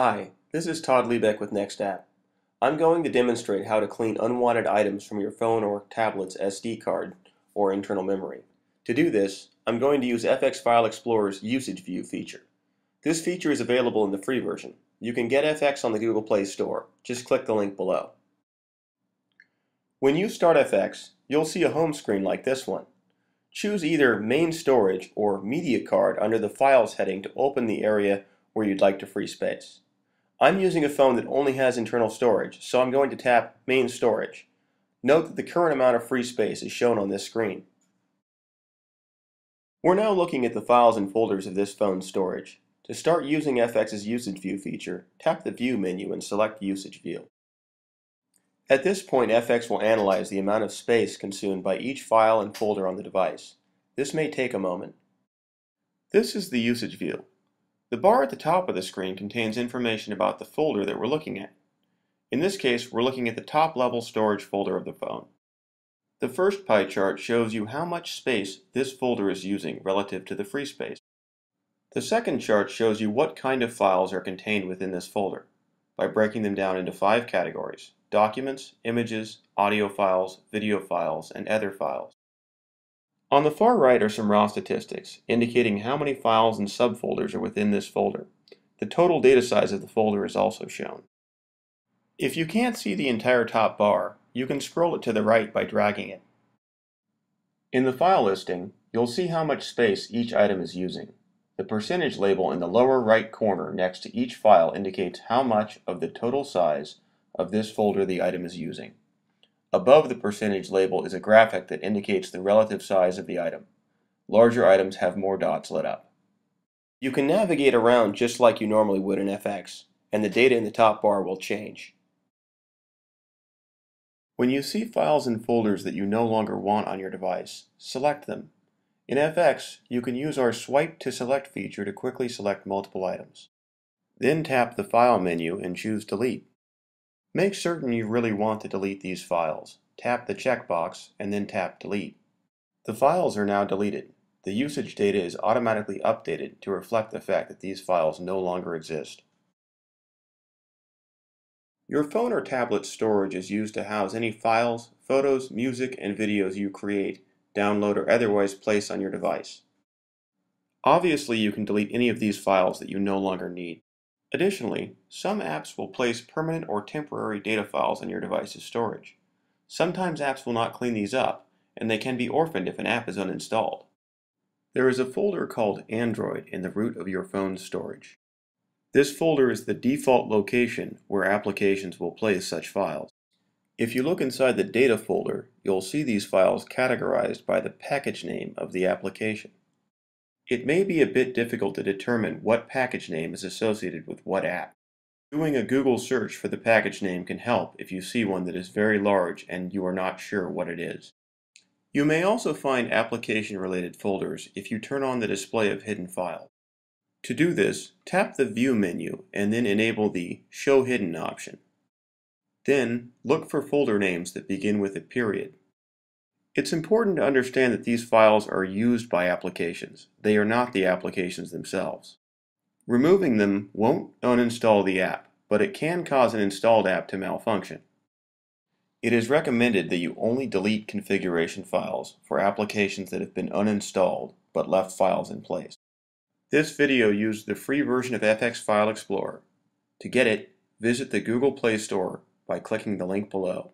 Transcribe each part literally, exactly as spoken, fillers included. Hi, this is Todd Liebeck with NextApp. I'm going to demonstrate how to clean unwanted items from your phone or tablet's S D card or internal memory. To do this, I'm going to use F X File Explorer's Usage View feature. This feature is available in the free version. You can get F X on the Google Play Store. Just click the link below. When you start F X, you'll see a home screen like this one. Choose either Main Storage or Media Card under the Files heading to open the area where you'd like to free space. I'm using a phone that only has internal storage, so I'm going to tap Main Storage. Note that the current amount of free space is shown on this screen. We're now looking at the files and folders of this phone's storage. To start using F X's Usage View feature, tap the View menu and select Usage View. At this point, F X will analyze the amount of space consumed by each file and folder on the device. This may take a moment. This is the Usage View. The bar at the top of the screen contains information about the folder that we're looking at. In this case, we're looking at the top-level storage folder of the phone. The first pie chart shows you how much space this folder is using relative to the free space. The second chart shows you what kind of files are contained within this folder by breaking them down into five categories: documents, images, audio files, video files, and other files. On the far right are some raw statistics, indicating how many files and subfolders are within this folder. The total data size of the folder is also shown. If you can't see the entire top bar, you can scroll it to the right by dragging it. In the file listing, you'll see how much space each item is using. The percentage label in the lower right corner next to each file indicates how much of the total size of this folder the item is using. Above the percentage label is a graphic that indicates the relative size of the item. Larger items have more dots lit up. You can navigate around just like you normally would in F X, and the data in the top bar will change. When you see files and folders that you no longer want on your device, select them. In F X, you can use our Swipe to Select feature to quickly select multiple items. Then tap the File menu and choose Delete. Make certain you really want to delete these files. Tap the checkbox and then tap Delete. The files are now deleted. The usage data is automatically updated to reflect the fact that these files no longer exist. Your phone or tablet storage is used to house any files, photos, music, and videos you create, download, or otherwise place on your device. Obviously, you can delete any of these files that you no longer need. Additionally, some apps will place permanent or temporary data files in your device's storage. Sometimes apps will not clean these up, and they can be orphaned if an app is uninstalled. There is a folder called Android in the root of your phone's storage. This folder is the default location where applications will place such files. If you look inside the data folder, you'll see these files categorized by the package name of the application. It may be a bit difficult to determine what package name is associated with what app. Doing a Google search for the package name can help if you see one that is very large and you are not sure what it is. You may also find application-related folders if you turn on the display of hidden files. To do this, tap the View menu and then enable the Show Hidden option. Then, look for folder names that begin with a period. It's important to understand that these files are used by applications. They are not the applications themselves. Removing them won't uninstall the app, but it can cause an installed app to malfunction. It is recommended that you only delete configuration files for applications that have been uninstalled but left files in place. This video used the free version of F X File Explorer. To get it, visit the Google Play Store by clicking the link below.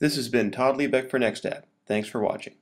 This has been Todd Liebeck for NextApp. Thanks for watching.